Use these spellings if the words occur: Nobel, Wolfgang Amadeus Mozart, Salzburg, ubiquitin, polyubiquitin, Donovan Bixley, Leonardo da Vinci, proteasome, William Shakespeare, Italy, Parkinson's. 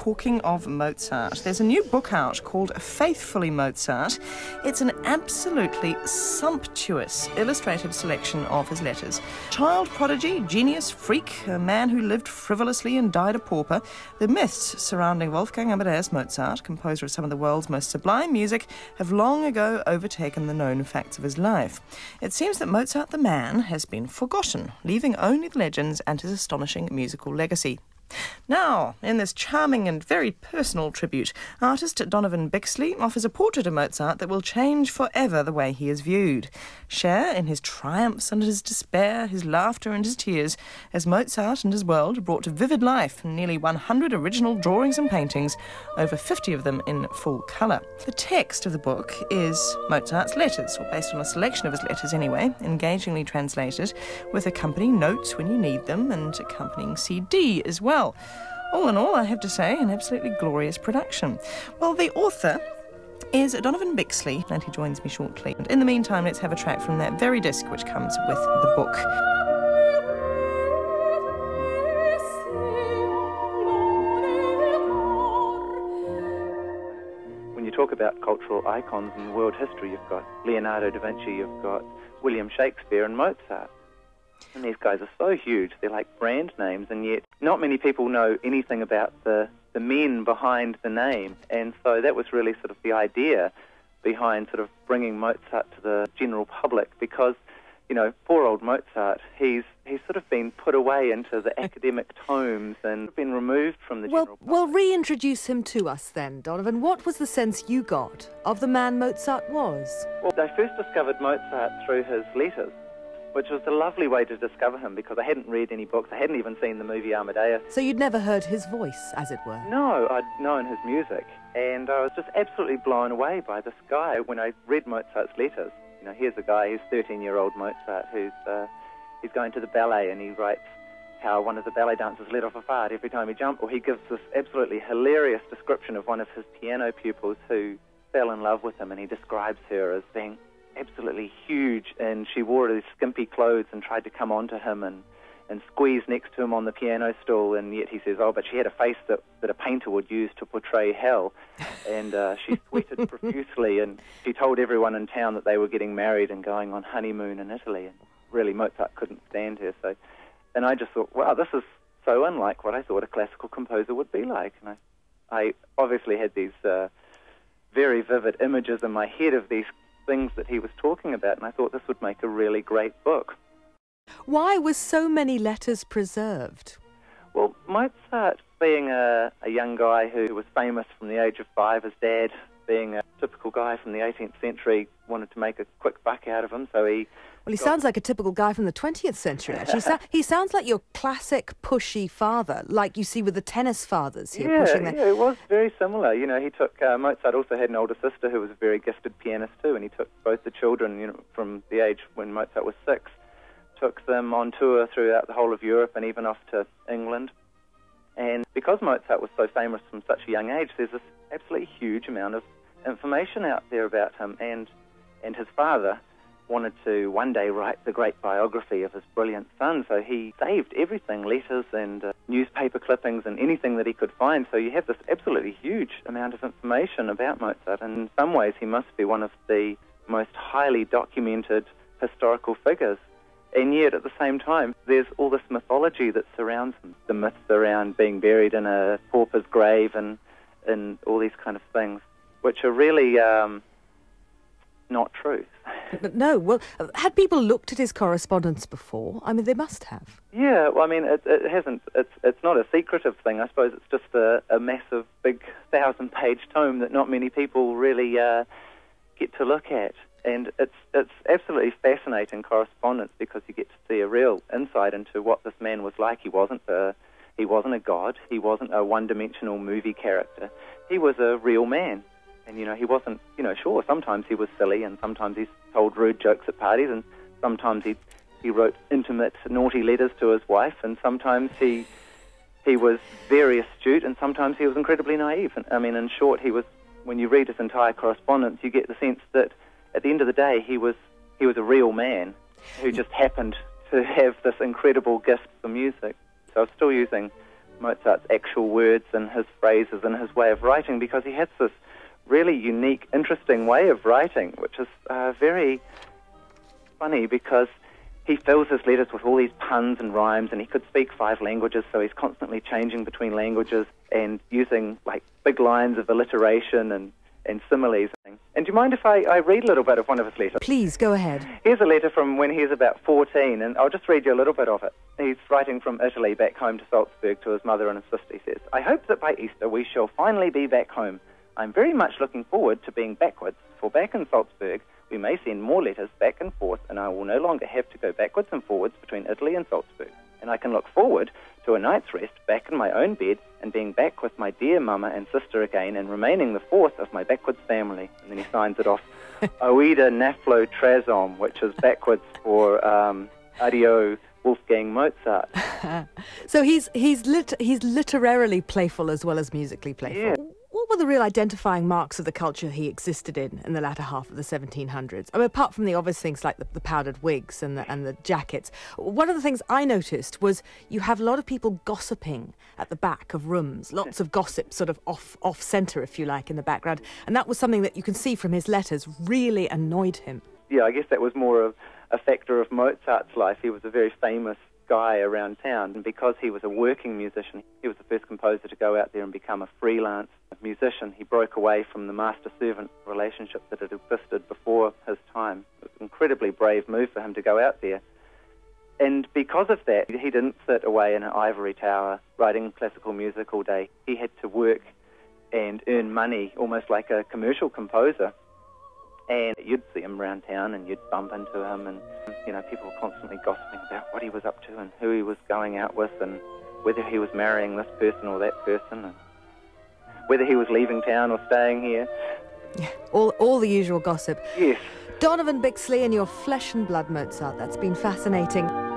talking of Mozart, there's a new book out called Faithfully Mozart. It's an absolutely sumptuous illustrated selection of his letters. Child prodigy, genius, freak, a man who lived frivolously and died a pauper, the myths surrounding Wolfgang Amadeus Mozart, composer of some of the world's most sublime music, have long ago overtaken the known facts of his life. It seems that Mozart the man has been forgotten, leaving only the legends and his astonishing musical legacy. Now, in this charming and very personal tribute, artist Donovan Bixley offers a portrait of Mozart that will change forever the way he is viewed. Share in his triumphs and his despair, his laughter and his tears, as Mozart and his world are brought to vivid life in nearly 100 original drawings and paintings, over 50 of them in full colour. The text of the book is Mozart's letters, or based on a selection of his letters anyway, engagingly translated, with accompanying notes when you need them and accompanying CD as well. All in all, I have to say, an absolutely glorious production. Well, the author is Donovan Bixley, and he joins me shortly. And in the meantime, let's have a track from that very disc which comes with the book. Talk about cultural icons in world history, you've got Leonardo da Vinci, you've got William Shakespeare and Mozart. And these guys are so huge, they're like brand names, and yet not many people know anything about the men behind the name. And so that was really sort of the idea behind sort of bringing Mozart to the general public, because, you know, poor old Mozart, he's sort of been put away into the academic tomes and been removed from the general public. Well, reintroduce him to us then, Donovan. What was the sense you got of the man Mozart was? Well, I first discovered Mozart through his letters, which was a lovely way to discover him, because I hadn't read any books, I hadn't even seen the movie Amadeus. So you'd never heard his voice, as it were? No, I'd known his music, and I was just absolutely blown away by this guy when I read Mozart's letters. You know, here's a guy, he's 13-year-old Mozart, who's he's going to the ballet, and he writes how one of the ballet dancers let off a fart every time he jumped, or he gives this absolutely hilarious description of one of his piano pupils who fell in love with him, and he describes her as being absolutely huge, and she wore these skimpy clothes and tried to come onto him and squeeze next to him on the piano stool, and yet he says, oh, but she had a face that a painter would use to portray hell. And she sweated profusely, and she told everyone in town that they were getting married and going on honeymoon in Italy, and really Mozart couldn't stand her. So, and I just thought, wow, this is so unlike what I thought a classical composer would be like. And I obviously had these very vivid images in my head of these things that he was talking about, and I thought this would make a really great book. Why were so many letters preserved? Well, Mozart, being a young guy who was famous from the age of 5, his dad, being a typical guy from the 18th century, wanted to make a quick buck out of him, so he... Well, he sounds like a typical guy from the 20th century, actually. He sounds like your classic pushy father, like you see with the tennis fathers here, pushing them. Yeah, it was very similar. You know, he took... Mozart also had an older sister who was a very gifted pianist too, and he took both the children, you know, from the age when Mozart was 6, took them on tour throughout the whole of Europe and even off to England. And because Mozart was so famous from such a young age, there's this absolutely huge amount of information out there about him. And his father wanted to one day write the great biography of his brilliant son, so he saved everything, letters and newspaper clippings and anything that he could find. So you have this absolutely huge amount of information about Mozart, and in some ways he must be one of the most highly documented historical figures. And yet, at the same time, there's all this mythology that surrounds him. The myths around being buried in a pauper's grave and all these kind of things, which are really not true. But no, well, had people looked at his correspondence before? I mean, they must have. Yeah, well, I mean, it hasn't. It's not a secretive thing. I suppose it's just a massive, big, 1,000-page tome that not many people really get to look at. And it's absolutely fascinating correspondence, because you get to see a real insight into what this man was like. He wasn't a god. He wasn't a one-dimensional movie character. He was a real man. And, you know, he wasn't, you know, sure, sometimes he was silly and sometimes he told rude jokes at parties and sometimes he wrote intimate, naughty letters to his wife, and sometimes he was very astute and sometimes he was incredibly naive. And, I mean, in short, he was, when you read his entire correspondence, you get the sense that at the end of the day, he was a real man who just happened to have this incredible gift for music. So I was still using Mozart's actual words and his phrases and his way of writing, because he has this really unique, interesting way of writing, which is very funny because he fills his letters with all these puns and rhymes, and he could speak 5 languages, so he's constantly changing between languages and using like big lines of alliteration and similes. And do you mind if I read a little bit of one of his letters? Please, go ahead. Here's a letter from when he was about 14, and I'll just read you a little bit of it. He's writing from Italy back home to Salzburg to his mother and his sister. He says, "I hope that by Easter we shall finally be back home. I'm very much looking forward to being backwards, for back in Salzburg we may send more letters back and forth, and I will no longer have to go backwards and forwards between Italy and Salzburg. And I can look forward to a night's rest back in my own bed and being back with my dear mama and sister again and remaining the fourth of my backwards family." And then he signs it off, Oida Naflo Trazom, which is backwards for Adio Wolfgang Mozart. So he's literarily playful as well as musically playful. Yeah. What were the real identifying marks of the culture he existed in the latter half of the 1700s? I mean, apart from the obvious things like the powdered wigs and the jackets, one of the things I noticed was you have a lot of people gossiping at the back of rooms, lots of gossip sort of off centre, if you like, in the background. And that was something that you can see from his letters really annoyed him. Yeah, I guess that was more of a factor of Mozart's life. He was a very famous guy around town, and because he was a working musician, he was the first composer to go out there and become a freelance musician. He broke away from the master-servant relationship that had existed before his time. It was an incredibly brave move for him to go out there. And because of that, he didn't sit away in an ivory tower writing classical music all day. He had to work and earn money almost like a commercial composer. And you'd see him around town and you'd bump into him, and you know, people were constantly gossiping about what he was up to and who he was going out with and whether he was marrying this person or that person and whether he was leaving town or staying here. Yeah, all the usual gossip. Yes. Donovan Bixley and your Flesh and Blood Mozart. That's been fascinating.